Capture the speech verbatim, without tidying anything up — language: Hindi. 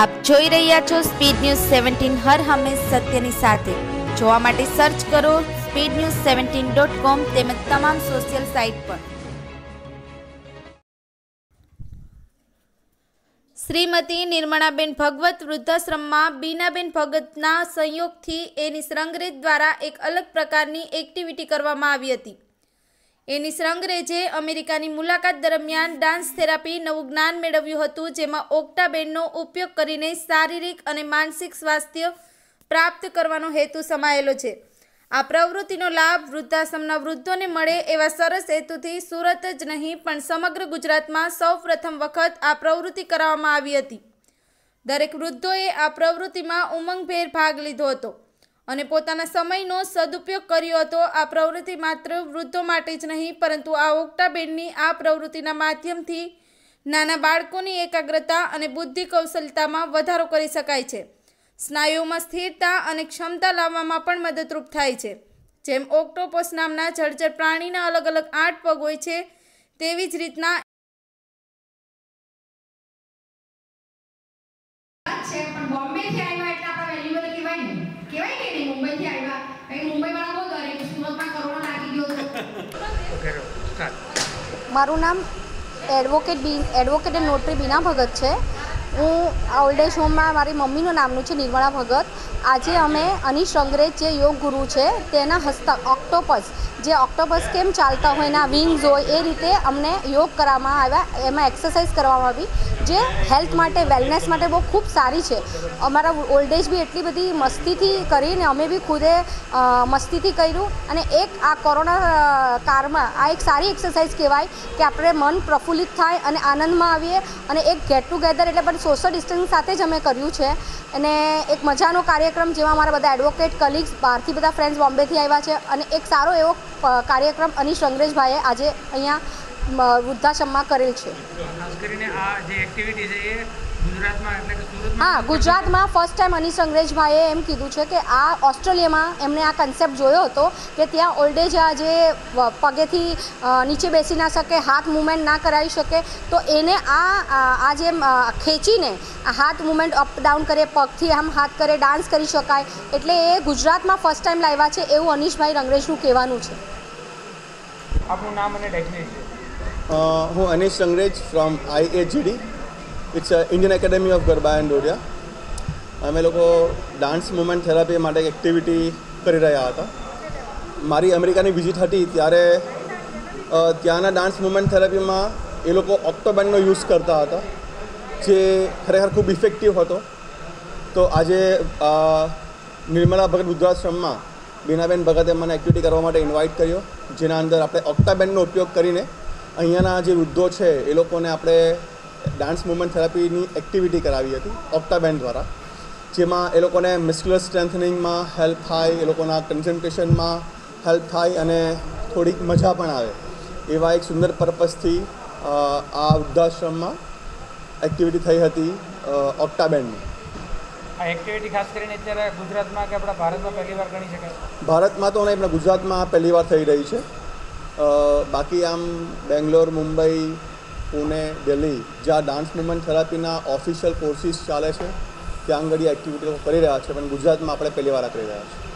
आप જોઈ રહ્યા છો સ્પીડ ન્યૂઝ सत्रह હર હંમેશ સત્યની સાથે જોવા માટે સર્ચ કરો સ્પીડ ન્યૂઝ સત્તર ડોટ કોમ તેમજ તમામ સોશિયલ સાઇટ પર। શ્રીમતી निर्मला बेन भगवत વૃદ્ધાશ્રમમાં બીનાબેન ભગવતના સહયોગથી અનીશ રંગરેજ દ્વારા એક અલગ પ્રકારની એક્ટિવિટી કરવામાં આવી હતી। અનીશ રંગરેજે અમેરિકાની મુલાકાત દરમિયાન ડાન્સ થેરાપી નવું જ્ઞાન મેળવ્યું હતું, જેમાં ઓક્ટાબેંડનો ઉપયોગ કરીને શારીરિક અને માનસિક સ્વાસ્થ્ય પ્રાપ્ત કરવાનો હેતુ સમાયેલો છે। આ પ્રવૃત્તિનો લાભ વૃદ્ધાશ્રમના વૃદ્ધોને મળે એવા સરસ હેતુથી સુરત જ નહીં પણ સમગ્ર ગુજરાતમાં સૌપ્રથમ વખત આ પ્રવૃત્તિ કરાવવામાં આવી હતી। દરેક વૃદ્ધોએ આ પ્રવૃત્તિમાં ઉમંગભેર ભાગ લીધો હતો અને પોતાના સમયનો સદુપયોગ કર્યો હતો। આ પ્રવૃત્તિ માત્ર વૃદ્ધો માટે જ નહીં પરંતુ આ ઓક્ટાબેંડની આ પ્રવૃત્તિના માધ્યમથી નાના બાળકોની એકાગ્રતા અને બુદ્ધિ કૌશલતામાં વધારો કરી શકાય છે, સ્નાયુઓમાં સ્થિરતા અને ક્ષમતા લાવવામાં પણ મદદરૂપ થાય છે। જેમ ઓક્ટોપસ નામના જળચર પ્રાણીના અલગ અલગ આઠ પગ હોય છે, તેવી જ રીતના मारू नाम advocate B advocate and notary Bina Bhagat है। हूँ ओल्ड एज होम में मारी मम्मी नामनू है निर्मला भगत। आज अमे अनीश रंगरेज जे योग गुरु है तेना हस्तक ऑक्टोपस जे ऑक्टोपस केम चालता हो एना विंग्स हो ए रीते अमने योग करामा आव्या, एमां एक्सरसाइज करवामां आवी जे हेल्थ माटे वेलनेस माटे वो खूब सारी है। अमारा ओल्ड एज भी एटली बधी मस्ती थी करीने अमे भी खुदे मस्ती थी कर्युं अने एक आ कोरोना काल में आ एक सारी एक्सरसाइज कहेवाय के आपणे मन प्रफुल्लित थाय अने आनंदमां आवीए अने एक गेट टुगेधर एटले पण सोशल डिस्टन्स साथे ज अमे कर्युं छे अने एक मजानो कार्यक्रम जेमां अमारा बधा एडवोकेट कलीग्स बहारथी बधा फ्रेंड्स बॉम्बेथी आव्या छे अने एक सारो एवो कार्यक्रम अनीश रंगरेज भाई आज अहींया वृद्धाश्रम में करेल छे। हाँ, गुजरात में फर्स्ट टाइम अनीश रंगरेज भाई एम कीधु छे के आ ऑस्ट्रेलिया में एमने आ कन्सेप्ट जोयो हतो के त्यां ओल्ड एज आ जे पगे थी नीचे बेसी ना सके, हाथ मूवमेंट ना कराई सके, तो एने आ आज खेचीने हाथ मूवमेंट अप डाउन करे, पग थी हम हाथ करे डांस करी शकाय, एटले ए गुजरात में फर्स्ट टाइम लाव्या छे एवुं अनीश भाई रंगरेजनुं कहेवानुं छे। आपनुं नाम अने डेफिनेशन? हूँ Anish Rangrez from I A G D, it's Indian academy of Garba and Odia. अमे लोग डांस मूवमेंट थेरापी माटे एक्टिविटी करी रह्या हता। मारी अमेरिकानी विजिट हती त्यारे त्याना डांस मूवमेंट थेरापी में ए लोग ऑक्टाबैंडनो यूज करता हता जे खरेखर खूब इफेक्टिव हतो। तो आजे निर्मला भगत वृद्धाश्रम में बीनाबेन भगवते मने एक्टिविटी करवा माटे इन्वाइट कर्यो, जेना अंदर आपणे ऑक्टाबैंडनो उपयोग करीने अहींयाना जे वृद्धो छे ए लोकोने आपणे डांस मूवमेंट थेरापी नी एक्टिविटी करावी हती ऑक्टाबैंड द्वारा, जेमां ए लोकोने मस्क्युलर स्ट्रेंथनिंग में हेल्प थाय, ए लोकोना कंसंट्रेशन में हेल्प थाय अने थोड़ीक मजा पण आवे एवा एक सुंदर पर्पसथी आ वृद्धाश्रम में एक्टिविटी थई हती ऑक्टाबैंडनी। आ एक्टिविटी खास करीने अत्यारे गुजरात में के आपड़ा भारत में पहली वार गणी शकाय? भारत में तो नहीं, गुजरात में पहली वार थई रही है। बाकी आम बेंगलोर, मुंबई, पुणे, दिल्ली ज्यां डांस मूवमेंट थेरापीना ऑफिशियल कोर्सीस चाले छे त्यां आंगड़ी एक्टिविटी करी रह्या छे, पण गुजरात में आपणे पहली वार करी रह्या छे।